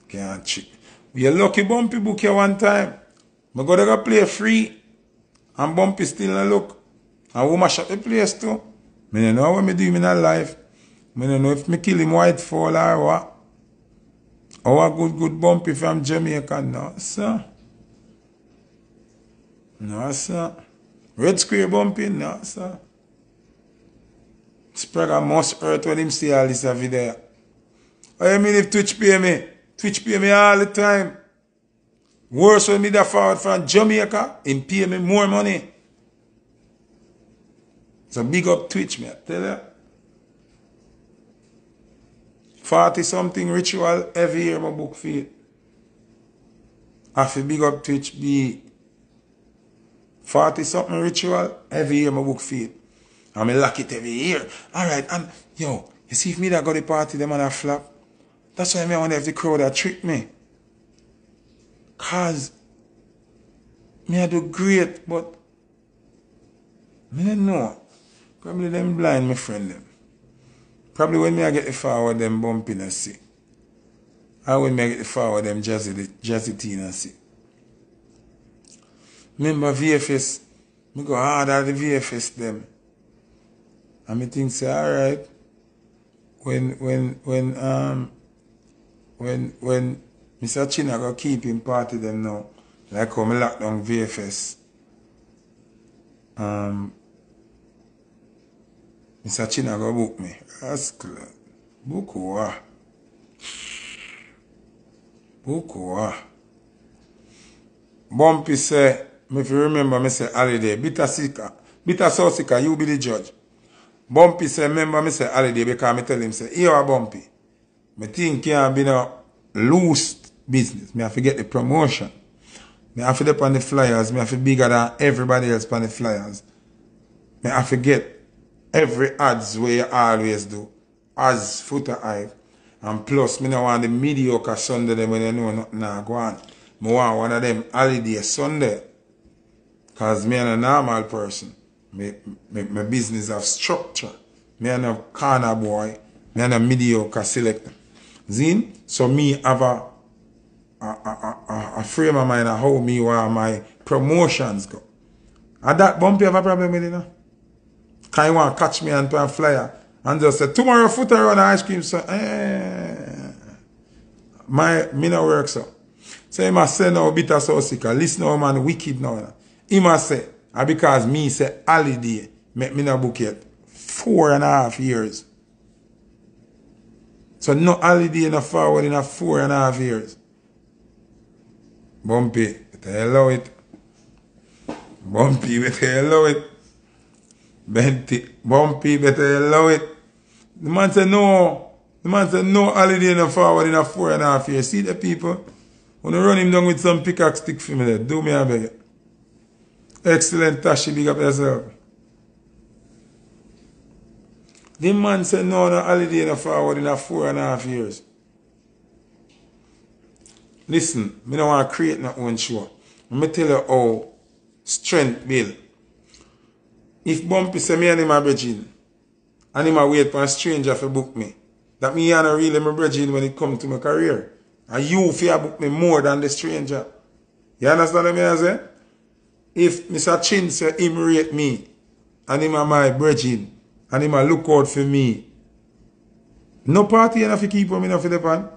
Can't cheat. We a lucky Bumpy book here one time. We got to play free. And Bumpy still a look. And we mash up the place too. I don't know what I do in my life. I don't know if I kill him white fall or what. Our good, good Bumpy from Jamaica. No, sir. No, sir. Red Square Bumpy. No, sir. Spragga must hurt when him see all this video. I mean if Twitch pay me. Twitch pay me all the time. Worse when me that forward from Jamaica, him pay me more money. So big up Twitch, me I tell you. forty something ritual every year my book fee. I feel big up Twitch be forty something ritual every year my book fee. And I lock it every year. Alright, and yo, you see if me that got the party, them and I flap. That's why I want to have the crowd that trick me. Cause me I do great, but me don't know. Probably them blind, my friend them. Probably when me I get the forward, them Bumpy and see. I when me I get the forward, them Jazzy T and see. Remember V F S, I go hard at the V F S them. And I think, say, alright, when, when, when, um, when, when Mister Chin I go keep him party them now, like how I lock down V F S, um, Mister Chin I go book me. Rascal. Book who ah. Book who ah. Bumpy say, if you remember, I say holiday. Bitter Sicka. Bitter So Sicka, you be the judge. Bumpy say, remember, I say holiday because I tell him, say, here are Bumpy. I think you have been a loose business. I have to get the promotion. I have to get on the flyers. I have to be bigger than everybody else on the flyers. I have to get every ads where you always do. As Foota I. And plus, I don't want the mediocre Sunday them when you know nothing nah, go on. I want one of them holiday Sunday. Because me am a normal person. My, my, my business have structure. Me am a corner boy. Me am a mediocre selector. Zin? So me have a, a, a, a, a frame of mind of how me want my promotions go. And that Bumpy have a problem with it now. Can you want to catch me and put a flyer? And just say, tomorrow Foota run ice cream. So, eh. My, me no work so. So he must say now, Bitter So Sicka. Listen now, man, wicked now. He must say, because me say, holiday, make me no book yet. Four and a half years. So no holiday in a forward in a four and a half years. Bumpy, better allow it. Bumpy, better allow it. Bentley, Bumpy, better allow it. The man said no. The man said no holiday in a forward in a four and a half years. See the people? When I run him down with some pickaxe stick for me, do me a beg. Excellent, Tashi, big up yourself. The man said no no holiday in a forward in a four and a half years. Listen, I don't want to create my own show. Let me tell you how strength build. If Bumpy say me and him a bridging, and him a wait for a stranger to book me, that me and I really my bridging when it comes to my career. And you fear book me more than the stranger. You understand what I say? If Mister Chin say him rate me, and him a my bridging, and him a look out for me, no party enough to keep him enough in the pan.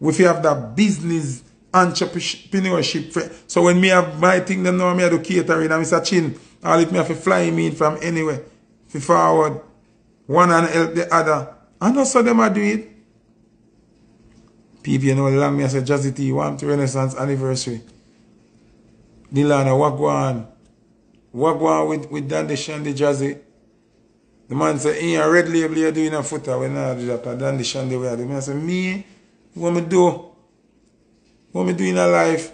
We have that business entrepreneurship. So when me have my thing, them know me have to catering, and Mister Chin, all it me have to fly me in from anywhere, to forward, one and help the other. And also them a do it. People, you know, long me I say, Jazzy T, want to Renaissance anniversary. Dilana, what go on? What go on with, with Dandy Shandy Jazzy? The man say, hey, a red label you doing a Foota when I do that, Dandy Shandy where I do. I say, me, what me do? What me do in a life?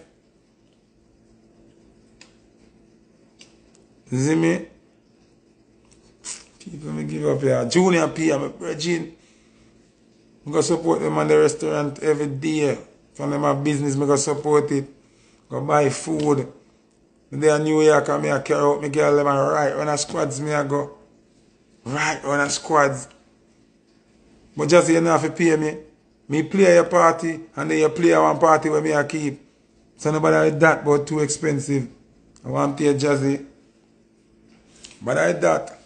See me? People, me give up here. Junior P, I'm a virgin. I'm going to support them on the restaurant every day. From them have business, I'm going to support it. Go buy food. They are New York and I carry out my girl them and right on the squads me I go. Right on the squads. But just you don't have to pay me. Me play a party and then you play one party where me I keep. So nobody like that but too expensive. I want to hear Jazzy. But I like that.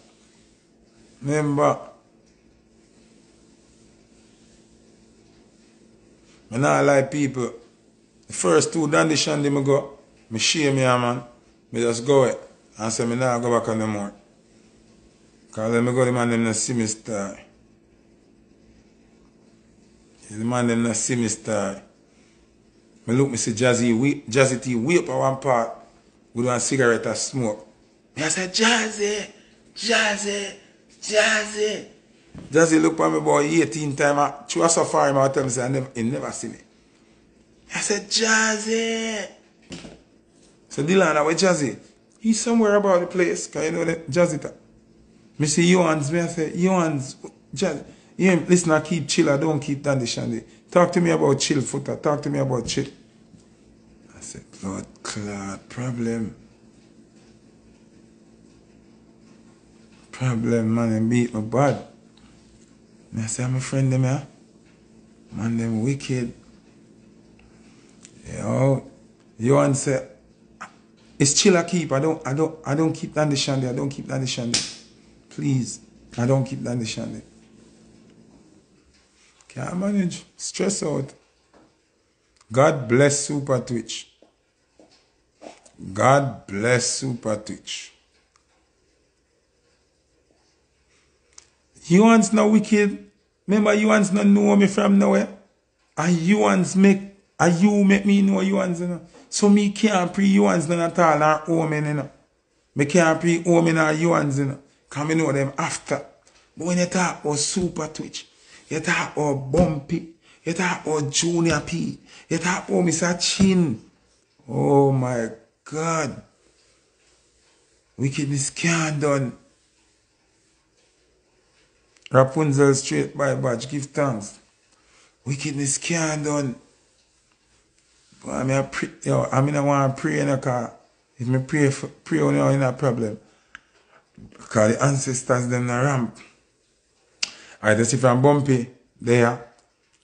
Remember. I not like people. The first two dandy shandy I go, I shame me, man. I just go it and say I not go back on no more. Because when I go, the man them not see me star. The man them not see me star. I look, I see Jazzy, we, Jazzy T whip at one part with one cigarette and smoke. I say, Jazzy, Jazzy, Jazzy. Jazzy look at me about eighteen times. Through a safari, I tell him, I never, he never see me. I said, Jazzy. So Dylan, where Jazzy? He's somewhere about the place. Because you know that Jazzy talk. I say, Yohan's, I say, Yohan's, Jazzy. Him, listen, I keep chill. I don't keep dandy shandy. Talk to me about chill, Foota. Talk to me about chill. I said, blood clot, problem. Problem, man, and beat my bad. I say, I'm a friend them here. Man, them wicked. You know, Johan say, It's chill I keep. I don't I don't I don't keep Dandy Shandy. I don't keep Dandy Shandy. Please. I don't keep Dandy Shandy. Can't manage. Stress out. God bless Super Twitch. God bless Super Twitch. You one's not wicked. Remember, you one's not know me from nowhere. And you one's make, and you make me know you one's, you know. So me can't pre you one's not at all or omen, you know. Me can't pre omen or you one's, you know. Because I know them after. But when you talk about Super Twitch, you talk about Bumpy, you talk about Junior P, you talk about Mister Chin. Oh my God. Wickedness can't done. Rapunzel straight by badge, give thanks. Wickedness can't done. But I mean, I pray, yo, I mean, I want to pray in a car. If me pray, for, pray on you in a problem. Because the ancestors, them na ramp. I just see from Bumpy there,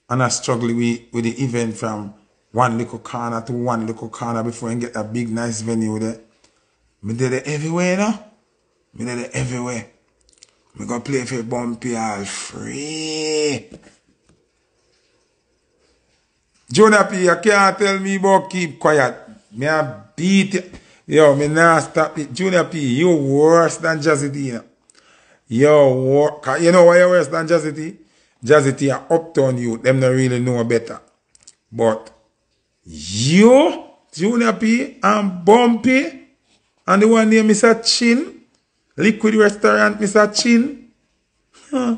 and I struggle with, with the event from one little corner to one little corner before you get a big, nice venue there. Me did it everywhere, you know? Me did it everywhere. We go play for Bumpy all free. Jonah P, you can't tell me about keep quiet. Me a beat it. Yo, me nah stop it. Junior P, you worse than Jazzy T. You know? Yo, worse. You know why you worse than Jazzy T? Jazzy T are uptown you. Them not really know better. But you, Junior P, and Bumpy, and the one named Mister Chin, Liquid Restaurant, Mister Chin. Huh.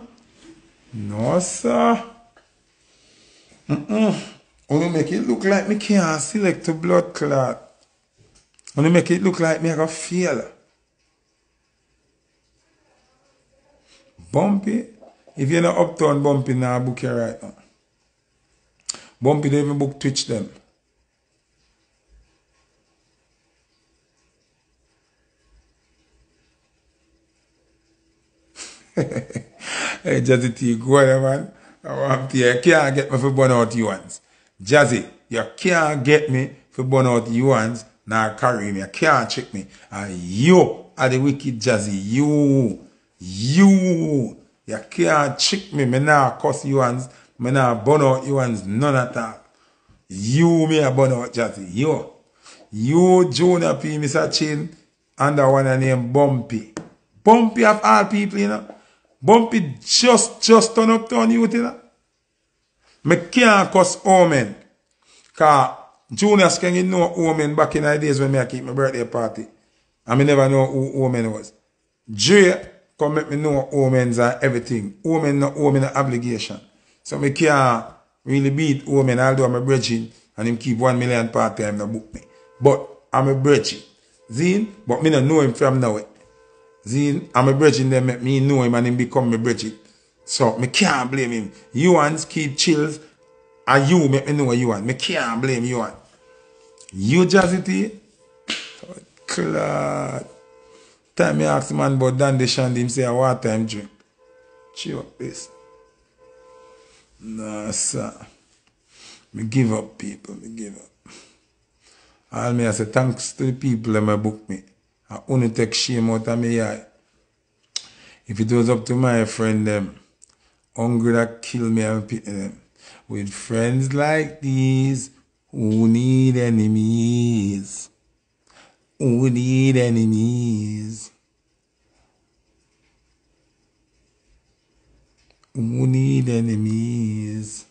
No, sir. Mm-mm. Only make it look like me can't select a blood clot. Only make it look like me I got fail. Bumpy. If you're not uptown Bumpy, now nah, book you right now. Bumpy don't even book Twitch them. Hey, Jazzy T, go there, man. I want to you can't get me for burn out you ones. Jazzy, you can't get me for burn out you ones. Now carry me. You can't trick me. And you are the wicked Jazzy. You. You. You can't trick me. Me now cuss you ones. Me now burn out you ones. None at all. You me a burn out Jazzy. You. You, Junior P, Mister Chin, and the one named Bumpy. Bumpy of all people, you know. Bumpy just, just turn up to you, you know. Me can't cuss Omen. Because Juniors can't know Omen back in the days when I keep my birthday party. And I never know who Omen was. Jay come make me know Omens and everything. Omen no Omen an obligation. So me can't really beat Omen, although I'm a bridging and him keep one million part time to book me. But I'm a bridging. Zine, but me don't know him from now. Zine, I'm a bridging them, make me know him and him become my bridging. So, me can't blame him. You ones keep chills and you make me know what you want. Me can't blame you one. You, Jazzy T? Oh, God. Time me ask man about Dandy Shandy, him say a water time drink. Cheer up this. Nah, sir. Me give up, people. Me give up. All me I say thanks to the people that me book me. I only take shame out of my eye. If it was up to my friend them, hungry that kill me and pity them. With friends like these, who need enemies? Who need enemies? Who need enemies?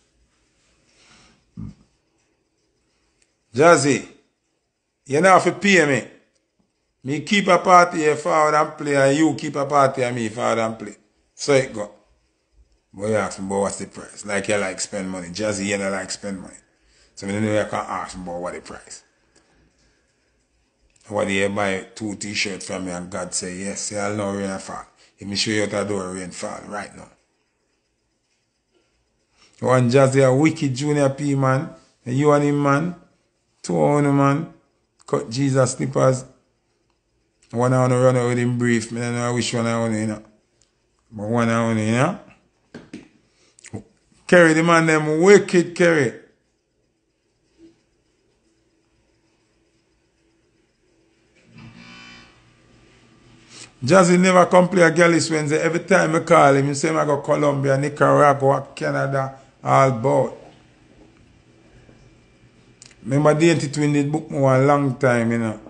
Jazzy, you know how to pay me. Me keep a party here forward and play, and you keep a party and me forward and play. So it go. But you ask me about what's the price. Like you like spend money. Jazzy, you don't like spend money. So me don't know you can ask me about what the price. What do you buy two t-shirts from me and God say, yes, say I'll know rain fall. If me show you how to do a rain fall right now. You and Jazzy a wicked Junior P man. And you and him man. Two on man. Cut Jesus slippers. One I want to run out with him brief. I don't know which one I want to, you know. But one I want to, you know. Kerry, the man, them wicked Kerry. Jazzy never come play a Gallis Wednesday. Every time I call him, he say I go Colombia, Nicaragua, Canada, all about. Remember the eighty-two book me one long time, you know.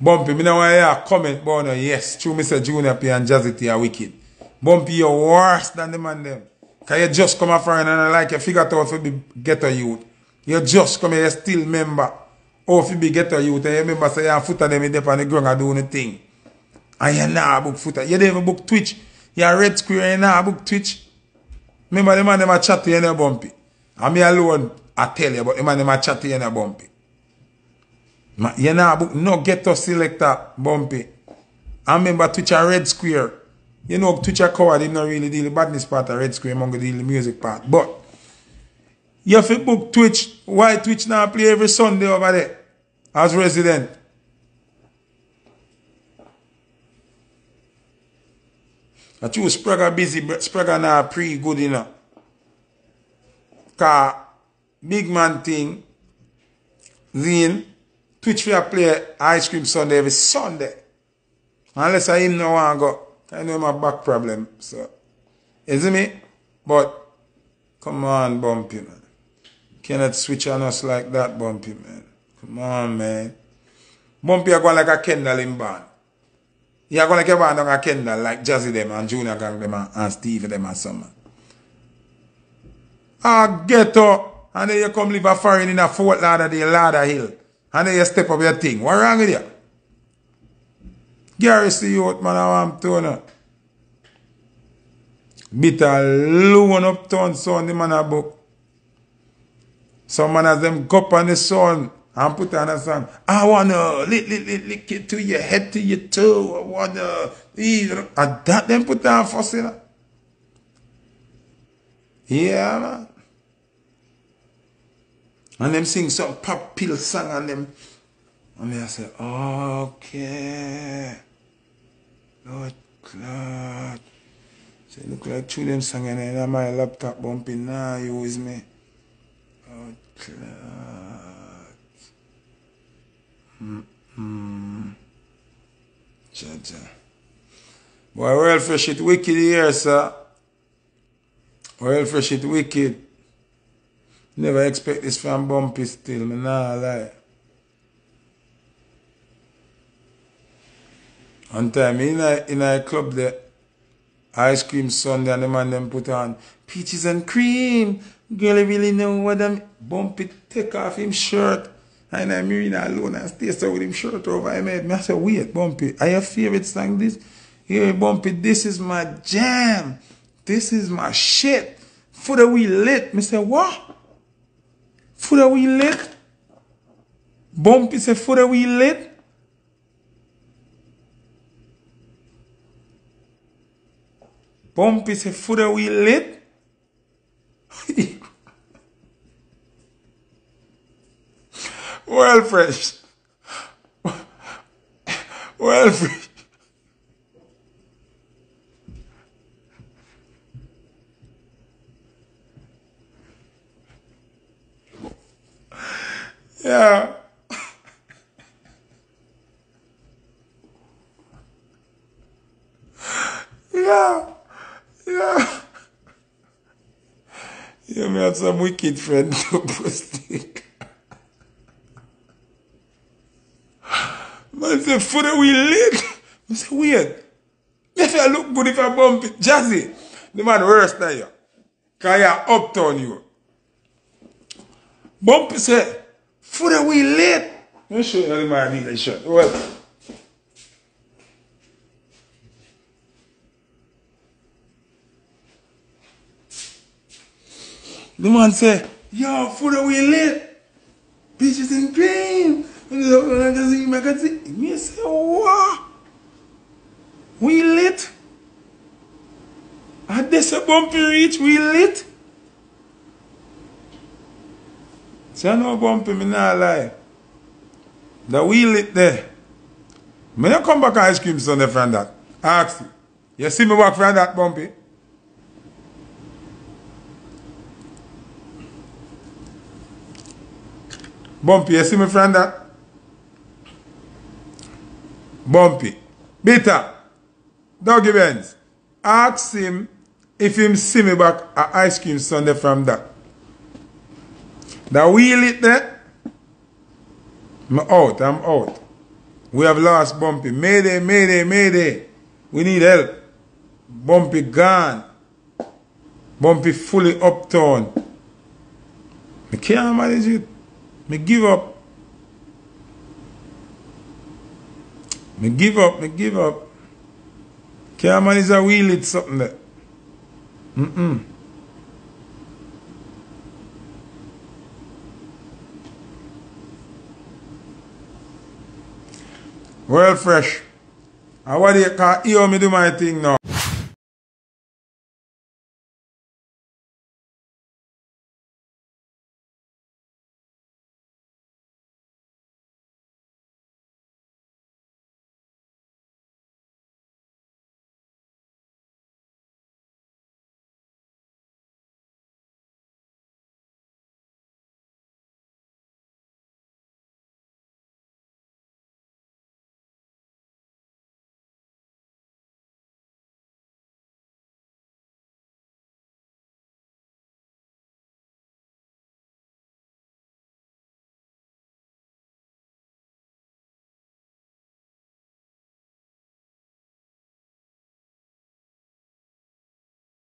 Bumpy, me don't want to hear a comment about no. Yes, true, Mister Junior P and Jazzy T are wicked. Bumpy, you're worse than them and them. Because you just come after and I like you figure out how to be ghetto youth. You just come here, you still member. How to be ghetto youth. And you remember say, you're Foota them in the ground and doing the thing. And you're not book Foota. You don't even book Twitch. You're Red Square, you're not book Twitch. Remember the man them a chat to you, no Bumpy. And me alone, I tell you, but the man them a chat to you, no Bumpy. You know, book no ghetto selector, Bumpy. I remember Twitch a Red Square. You know, Twitch a coward, he not really deal the badness part of Red Square, among the deal the music part. But, you have to book Twitch. Why Twitch now play every Sunday over there? As resident. I choose Spragga busy, but Spragga now pretty good, you know. Because, big man thing, then, Twitch we play Ice Cream Sunday every Sunday. Unless I him no want to go. I know my back problem. So, is it me? But, come on, Bumpy, man. Cannot switch on us like that, Bumpy, man. Come on, man. Bumpy, you're going like a Kendall in band. You're going like a band like a Kendall, like Jazzy them and Junior Gang them and, and Steve them and some. Ah, ghetto. And then you come live a foreign in a Fort Lauderdale, Ladder Hill. And then you step up your thing. What's wrong with you? Gary see you out, man. I want to know. Bitter loon uptown son, the man a book. Some man has them go up on the sun and put on a song. I want to lick, lick, lick, lick it to your head, to your toe. I want to eat. And that them put on fussing. Yeah, man. And them sing some pop pill song and them. And me I say, okay. Lord God. So it look like two them song and then my laptop bumping now, you with me. Lord God. Mm-hmm. Jaja. Boy, well fresh it wicked here, sir. Well fresh it wicked. Never expect this from Bumpy still, man, nah, lie. On time, in a, in a club there, Ice Cream Sunday, and the man them put on peaches and cream. Girl, you really know what them Bumpy take off him shirt. And I'm in alone and stay so with him shirt over him head. I said, wait, Bumpy, are your favorite song this? Here, Bumpy, this is my jam. This is my shit. Foota we lit. I said, what? Foota we lit? Bumpy said, Foota we lit? Bumpy say Foota we lit. Well fresh. Well fresh. Yeah. Yeah. Yeah. You may have some wicked friend to post it. Man said, Foota we lit. I said, weird. If I look good if I bump it. Jazzy, the man worse than you. Because you're uptown you. Bumpy said, Foota we lit. I'm sure you know the man in the shirt. Well. The man say, yo, Foota we lit. Peaches and cream. Me say, what? We lit? At this a Bumpy reach, we lit? See, I know Bumpy, me not lie. That we lit there. Me not come back and Ice Cream Sunday from that. I ask you. You see me back from that, Bumpy? Bumpy, you see me friend that? Bumpy, Bitter. Doggy Benz. Ask him if him see me back a ice cream sundae from that. The wheel it there. I'm out. I'm out. We have lost Bumpy. Mayday, mayday, mayday. We need help. Bumpy gone. Bumpy fully uptown. I can't manage it. I give up. I give up. I give up. Can't manage a wheel it something there. Mm-mm. Well fresh. I want you to hear me do my thing now.